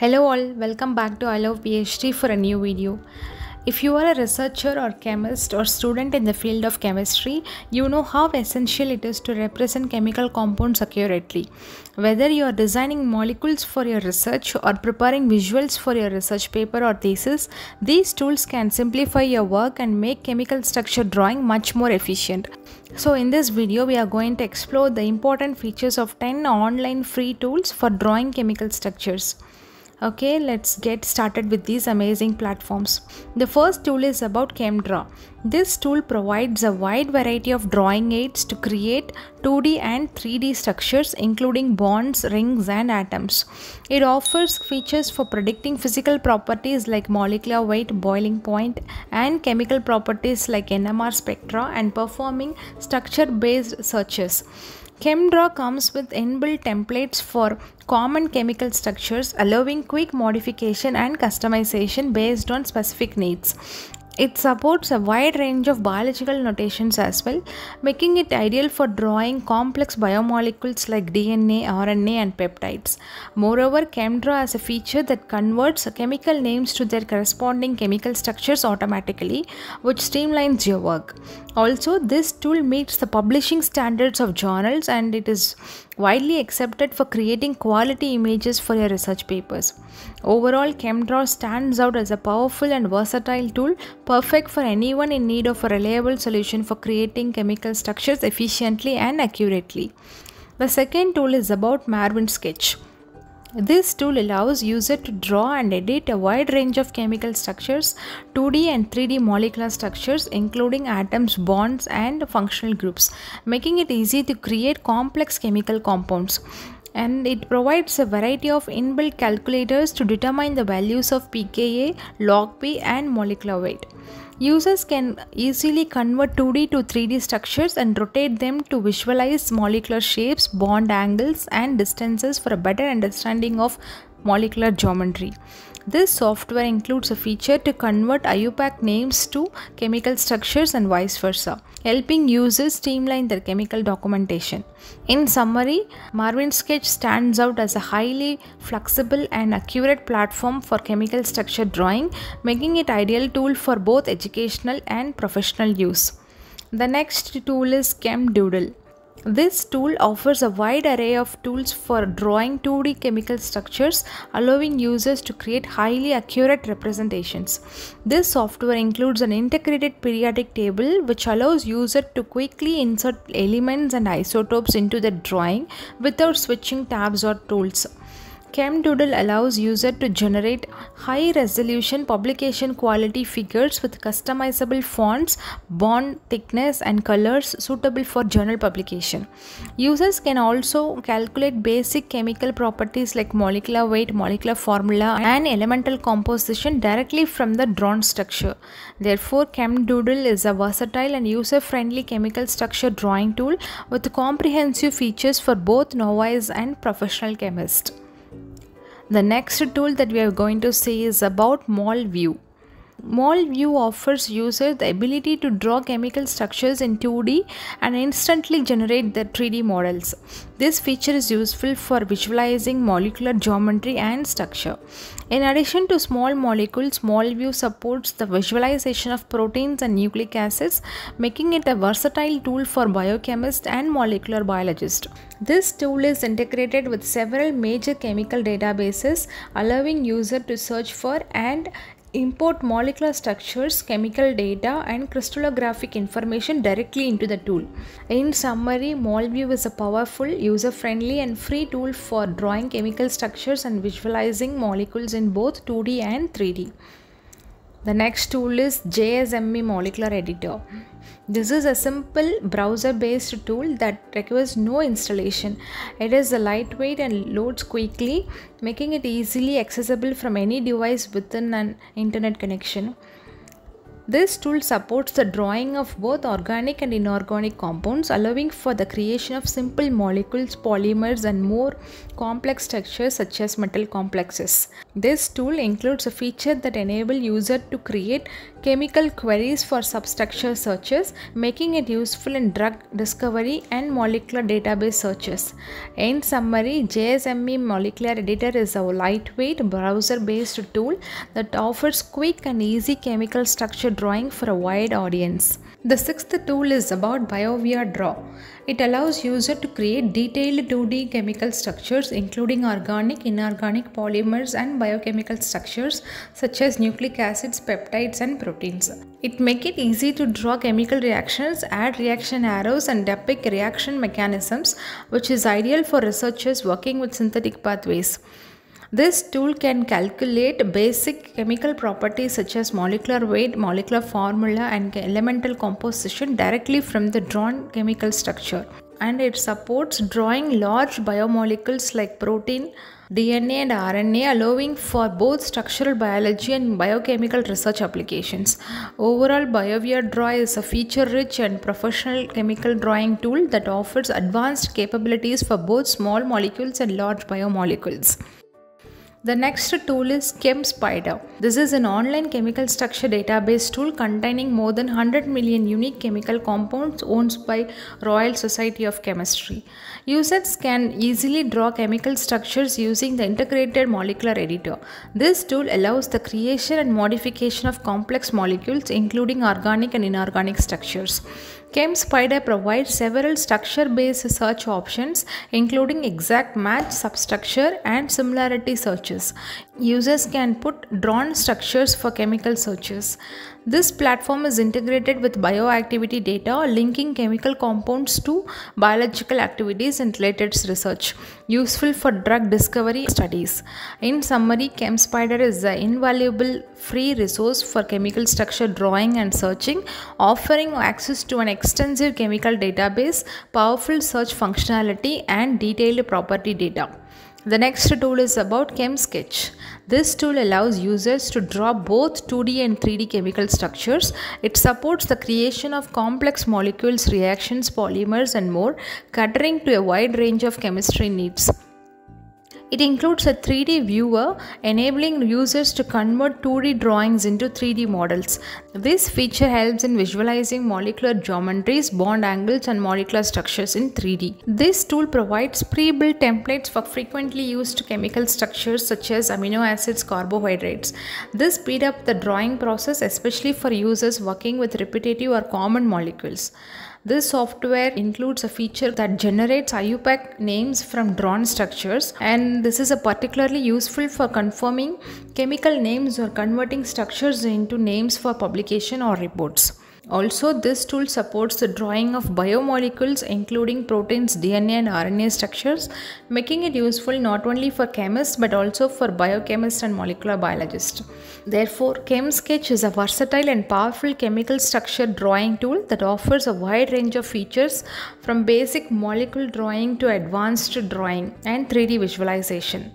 Hello all, welcome back to I Love PhD for a new video. If you are a researcher or chemist or student in the field of chemistry, you know how essential it is to represent chemical compounds accurately. Whether you are designing molecules for your research or preparing visuals for your research paper or thesis, these tools can simplify your work and make chemical structure drawing much more efficient. So in this video, we are going to explore the important features of 10 online free tools for drawing chemical structures. Okay, let's get started with these amazing platforms. The first tool is about ChemDraw. This tool provides a wide variety of drawing aids to create 2D and 3D structures, including bonds, rings, and atoms. It offers features for predicting physical properties like molecular weight, boiling point, and chemical properties like NMR spectra, and performing structure-based searches. ChemDraw comes with inbuilt templates for common chemical structures, allowing quick modification and customization based on specific needs. It supports a wide range of biological notations as well, making it ideal for drawing complex biomolecules like DNA, RNA, and peptides. Moreover, ChemDraw has a feature that converts chemical names to their corresponding chemical structures automatically, which streamlines your work. Also, this tool meets the publishing standards of journals, and it is widely accepted for creating quality images for your research papers. Overall, ChemDraw stands out as a powerful and versatile tool, perfect for anyone in need of a reliable solution for creating chemical structures efficiently and accurately. The second tool is about Marvin Sketch. This tool allows users to draw and edit a wide range of chemical structures, 2D and 3D molecular structures, including atoms, bonds, and functional groups, making it easy to create complex chemical compounds. And it provides a variety of inbuilt calculators to determine the values of pKa, log P, and molecular weight. Users can easily convert 2D to 3D structures and rotate them to visualize molecular shapes, bond angles, and distances for a better understanding of molecular geometry. This software includes a feature to convert IUPAC names to chemical structures and vice versa, helping users streamline their chemical documentation. In summary, Marvin Sketch stands out as a highly flexible and accurate platform for chemical structure drawing, making it an ideal tool for both educational and professional use. The next tool is ChemDoodle. This tool offers a wide array of tools for drawing 2D chemical structures, allowing users to create highly accurate representations. This software includes an integrated periodic table which allows users to quickly insert elements and isotopes into their drawing without switching tabs or tools. ChemDoodle allows users to generate high-resolution publication-quality figures with customizable fonts, bond thickness, and colors suitable for journal publication. Users can also calculate basic chemical properties like molecular weight, molecular formula, and elemental composition directly from the drawn structure. Therefore, ChemDoodle is a versatile and user-friendly chemical structure drawing tool with comprehensive features for both novice and professional chemists. The next tool that we are going to see is about MolView. MolView offers users the ability to draw chemical structures in 2D and instantly generate their 3D models. This feature is useful for visualizing molecular geometry and structure. In addition to small molecules, MolView supports the visualization of proteins and nucleic acids, making it a versatile tool for biochemists and molecular biologists. This tool is integrated with several major chemical databases, allowing users to search for and import molecular structures, chemical data, and crystallographic information directly into the tool. In summary, MolView is a powerful, user-friendly, and free tool for drawing chemical structures and visualizing molecules in both 2D and 3D. The next tool is JSME Molecular Editor. This is a simple browser-based tool that requires no installation. It is lightweight and loads quickly, making it easily accessible from any device within an internet connection. This tool supports the drawing of both organic and inorganic compounds, allowing for the creation of simple molecules, polymers, and more complex structures such as metal complexes. This tool includes a feature that enables users to create chemical queries for substructure searches, making it useful in drug discovery and molecular database searches. In summary, JSME Molecular Editor is a lightweight browser-based tool that offers quick and easy chemical structure drawing for a wide audience. The sixth tool is about BIOVIA Draw. It allows users to create detailed 2D chemical structures including organic, inorganic, polymers and biochemical structures such as nucleic acids, peptides and proteins. It makes it easy to draw chemical reactions, add reaction arrows and depict reaction mechanisms, which is ideal for researchers working with synthetic pathways. This tool can calculate basic chemical properties such as molecular weight, molecular formula and elemental composition directly from the drawn chemical structure. And it supports drawing large biomolecules like protein, DNA and RNA, allowing for both structural biology and biochemical research applications. Overall, BIOVIA Draw is a feature-rich and professional chemical drawing tool that offers advanced capabilities for both small molecules and large biomolecules. The next tool is ChemSpider. This is an online chemical structure database tool containing more than 100 million unique chemical compounds owned by Royal Society of Chemistry. Users can easily draw chemical structures using the integrated molecular editor. This tool allows the creation and modification of complex molecules including organic and inorganic structures. ChemSpider provides several structure-based search options including exact match, substructure and similarity searches. Users can put drawn structures for chemical searches. This platform is integrated with bioactivity data, linking chemical compounds to biological activities and related research, useful for drug discovery studies. In summary, ChemSpider is an invaluable free resource for chemical structure drawing and searching, offering access to an extensive chemical database, powerful search functionality and detailed property data. The next tool is about ChemSketch. This tool allows users to draw both 2D and 3D chemical structures. It supports the creation of complex molecules, reactions, polymers and more, catering to a wide range of chemistry needs. It includes a 3D viewer, enabling users to convert 2D drawings into 3D models. This feature helps in visualizing molecular geometries, bond angles and molecular structures in 3D. This tool provides pre-built templates for frequently used chemical structures such as amino acids, carbohydrates. This speeds up the drawing process, especially for users working with repetitive or common molecules. This software includes a feature that generates IUPAC names from drawn structures, and this is particularly useful for confirming chemical names or converting structures into names for publication or reports. Also, this tool supports the drawing of biomolecules including proteins, DNA and RNA structures, making it useful not only for chemists but also for biochemists and molecular biologists. Therefore, ChemSketch is a versatile and powerful chemical structure drawing tool that offers a wide range of features from basic molecule drawing to advanced drawing and 3D visualization.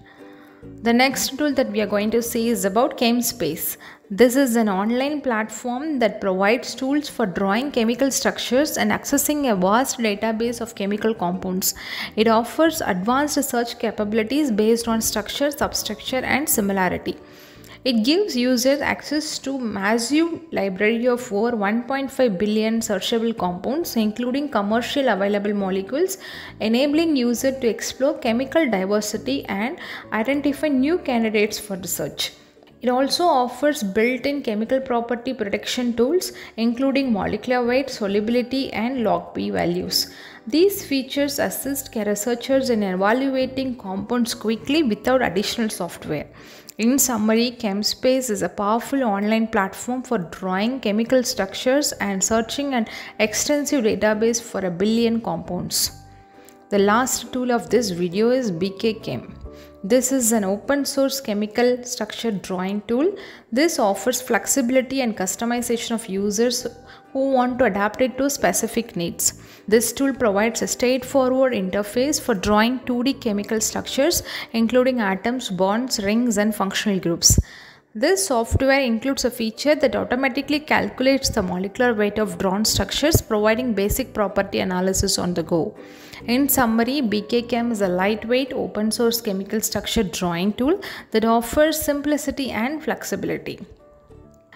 The next tool that we are going to see is about ChemSpace. This is an online platform that provides tools for drawing chemical structures and accessing a vast database of chemical compounds. It offers advanced research capabilities based on structure, substructure, and similarity. It gives users access to a massive library of over 1.5 billion searchable compounds, including commercially available molecules, enabling users to explore chemical diversity and identify new candidates for research. It also offers built-in chemical property protection tools including molecular weight, solubility and log-P values. These features assist researchers in evaluating compounds quickly without additional software. In summary, ChemSpace is a powerful online platform for drawing chemical structures and searching an extensive database for a billion compounds. The last tool of this video is BKChem. This is an open source chemical structure drawing tool. This offers flexibility and customization of users who want to adapt it to specific needs. This tool provides a straightforward interface for drawing 2D chemical structures, including atoms, bonds, rings, and functional groups. This software includes a feature that automatically calculates the molecular weight of drawn structures, providing basic property analysis on the go. In summary, BKChem is a lightweight open source chemical structure drawing tool that offers simplicity and flexibility.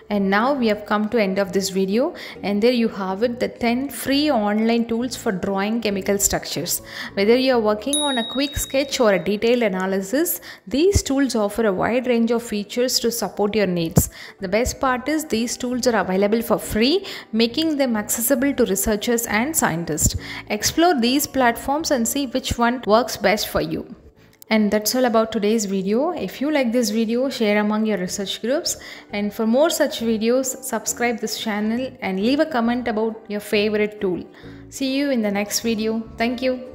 And now we have come to end of this video, and there you have it, the 10 free online tools for drawing chemical structures. Whether you are working on a quick sketch or a detailed analysis, these tools offer a wide range of features to support your needs. The best part is these tools are available for free, making them accessible to researchers and scientists. Explore these platforms and see which one works best for you. And that's all about today's video. If you like this video, share among your research groups, and for more such videos, subscribe this channel and leave a comment about your favorite tool. See you in the next video. Thank you.